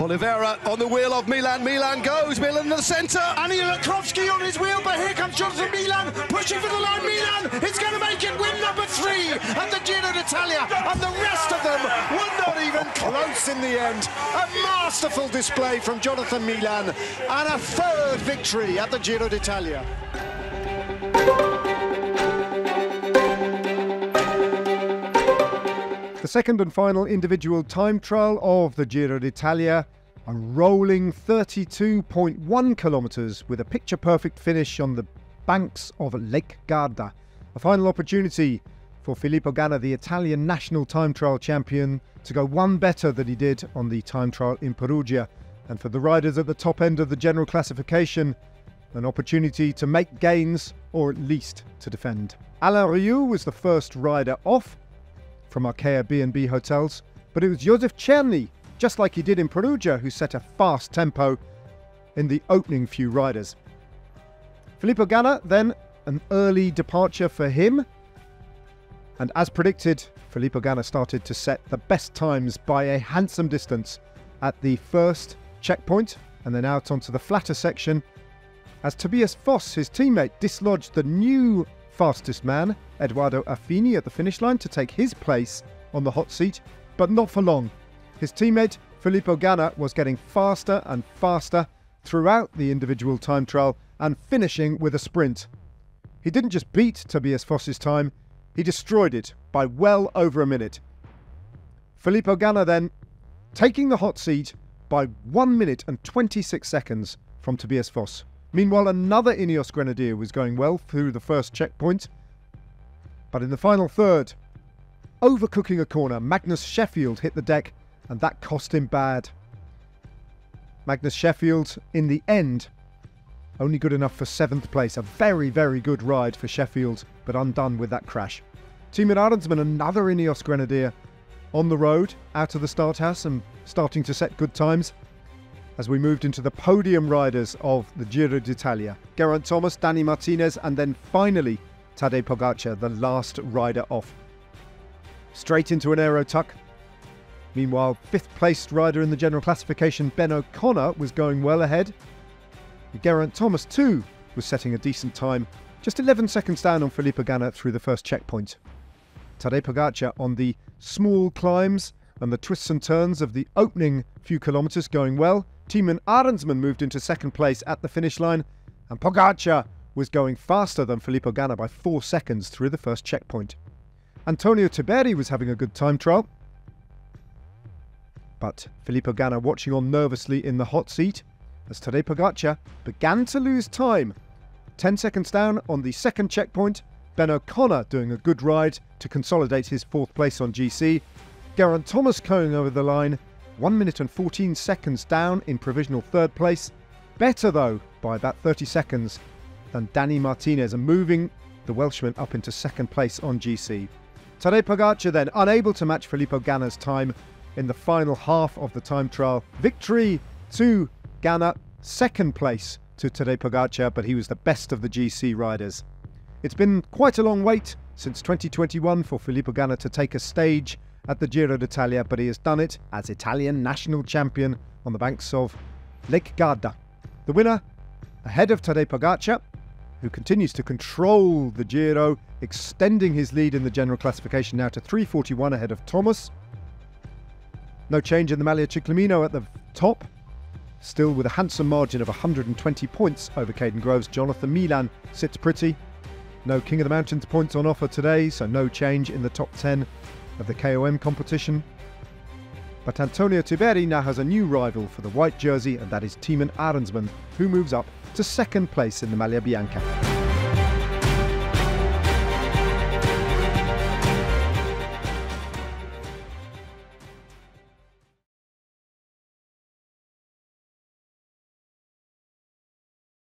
Oliveira on the wheel of Milan. Milan goes. Milan in the centre. Annie Lakrovsky on his wheel, but here comes Jonathan Milan pushing for the line. Milan is going to make it win number 3 at the Giro d'Italia, and the rest of them were not even close in the end. A masterful display from Jonathan Milan and a third victory at the Giro d'Italia. The second and final individual time trial of the Giro d'Italia, a rolling 32.1 kilometres with a picture-perfect finish on the banks of Lake Garda. A final opportunity for Filippo Ganna, the Italian national time trial champion, to go one better than he did on the time trial in Perugia. And for the riders at the top end of the general classification, an opportunity to make gains or at least to defend. Alain Rieu was the first rider off from Arkea B&B hotels, but it was Josef Cerny, just like he did in Perugia, who set a fast tempo in the opening few riders. Filippo Ganna, then an early departure for him, and as predicted, Filippo Ganna started to set the best times by a handsome distance at the first checkpoint, and then out onto the flatter section as Tobias Foss, his teammate, dislodged the new fastest man, Eduardo Affini, at the finish line to take his place on the hot seat, but not for long. His teammate Filippo Ganna was getting faster and faster throughout the individual time trial and finishing with a sprint. He didn't just beat Tobias Foss's time, he destroyed it by well over a minute. Filippo Ganna then taking the hot seat by 1 minute and 26 seconds from Tobias Foss. Meanwhile, another Ineos Grenadier was going well through the first checkpoint, but in the final third, overcooking a corner, Magnus Sheffield hit the deck, and that cost him bad. Magnus Sheffield, in the end, only good enough for 7th place. A very, very good ride for Sheffield, but undone with that crash. Thymen Arensman, another Ineos Grenadier, on the road, out of the start house and starting to set good times, as we moved into the podium riders of the Giro d'Italia. Geraint Thomas, Danny Martinez, and then finally Tadej Pogacar, the last rider off. Straight into an aero tuck. Meanwhile, 5th-placed rider in the general classification, Ben O'Connor, was going well ahead. Geraint Thomas, too, was setting a decent time, just 11 seconds down on Filippo Ganna through the first checkpoint. Tadej Pogacar on the small climbs and the twists and turns of the opening few kilometres going well. Thymen Arensman moved into 2nd place at the finish line, and Pogacar was going faster than Filippo Ganna by 4 seconds through the first checkpoint. Antonio Tiberi was having a good time trial, but Filippo Ganna watching on nervously in the hot seat as Tadej Pogacar began to lose time. 10 seconds down on the second checkpoint, Ben O'Connor doing a good ride to consolidate his 4th place on GC. Geraint Thomas going over the line, 1 minute and 14 seconds down in provisional 3rd place. Better, though, by about 30 seconds than Danny Martinez, and moving the Welshman up into 2nd place on GC. Tadej Pogacar then unable to match Filippo Ganna's time in the final half of the time trial. Victory to Ganna, 2nd place to Tadej Pogacar, but he was the best of the GC riders. It's been quite a long wait since 2021 for Filippo Ganna to take a stage at the Giro d'Italia, but he has done it as Italian national champion on the banks of Lake Garda. The winner, ahead of Tadej Pogacar, who continues to control the Giro, extending his lead in the general classification now to 3:41 ahead of Thomas. No change in the Maglia Ciclamino at the top, still with a handsome margin of 120 points over Caden Groves. Jonathan Milan sits pretty. No King of the Mountains points on offer today, so no change in the top 10 of the KOM competition. But Antonio Tiberi now has a new rival for the white jersey, and that is Thymen Arensman, who moves up to 2nd place in the Maglia Bianca.